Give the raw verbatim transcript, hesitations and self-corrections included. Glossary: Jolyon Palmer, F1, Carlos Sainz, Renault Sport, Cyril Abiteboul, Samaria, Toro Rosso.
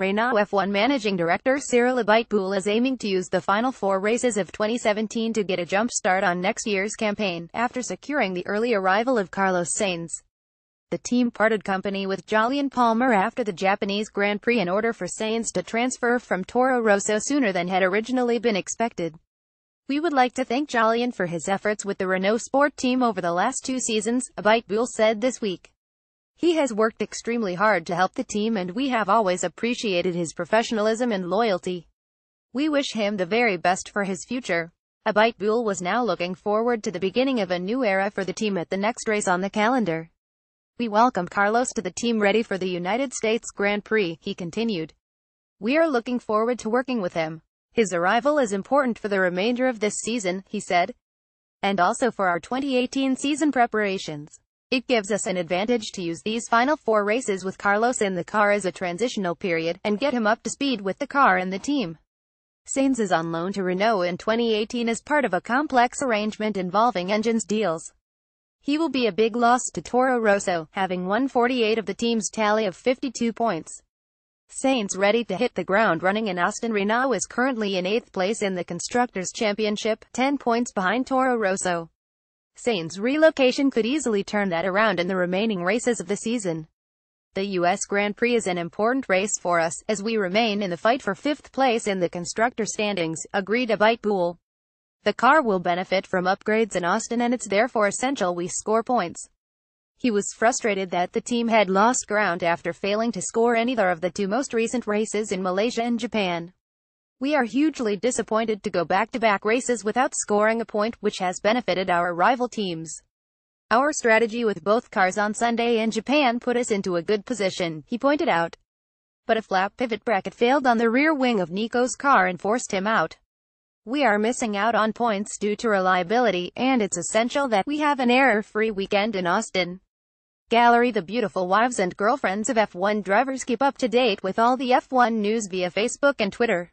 Renault F one Managing Director Cyril Abiteboul is aiming to use the final four races of twenty seventeen to get a jump start on next year's campaign, after securing the early arrival of Carlos Sainz. The team parted company with Jolyon Palmer after the Japanese Grand Prix in order for Sainz to transfer from Toro Rosso sooner than had originally been expected. "We would like to thank Jolyon for his efforts with the Renault Sport team over the last two seasons," Abiteboul said this week. "He has worked extremely hard to help the team and we have always appreciated his professionalism and loyalty. We wish him the very best for his future." Abiteboul was now looking forward to the beginning of a new era for the team at the next race on the calendar. "We welcome Carlos to the team ready for the United States Grand Prix," he continued. "We are looking forward to working with him. His arrival is important for the remainder of this season," he said, "and also for our twenty eighteen season preparations. It gives us an advantage to use these final four races with Carlos in the car as a transitional period, and get him up to speed with the car and the team." Sainz is on loan to Renault in twenty eighteen as part of a complex arrangement involving engines deals. He will be a big loss to Toro Rosso, having won forty-eight of the team's tally of fifty-two points. Sainz ready to hit the ground running in Austin. Renault is currently in eighth place in the Constructors' Championship, ten points behind Toro Rosso. Sainz's relocation could easily turn that around in the remaining races of the season. "The U S Grand Prix is an important race for us, as we remain in the fight for fifth place in the constructor standings," agreed Abiteboul. "The car will benefit from upgrades in Austin and it's therefore essential we score points." He was frustrated that the team had lost ground after failing to score in either of the two most recent races in Malaysia and Japan. "We are hugely disappointed to go back-to-back races without scoring a point, which has benefited our rival teams. Our strategy with both cars on Sunday and Japan put us into a good position," he pointed out. But a flap pivot bracket failed on the rear wing of Nico's car and forced him out. "We are missing out on points due to reliability, and it's essential that we have an error-free weekend in Austin." Gallery. The beautiful wives and girlfriends of F one drivers. Keep up to date with all the F one news via Facebook and Twitter.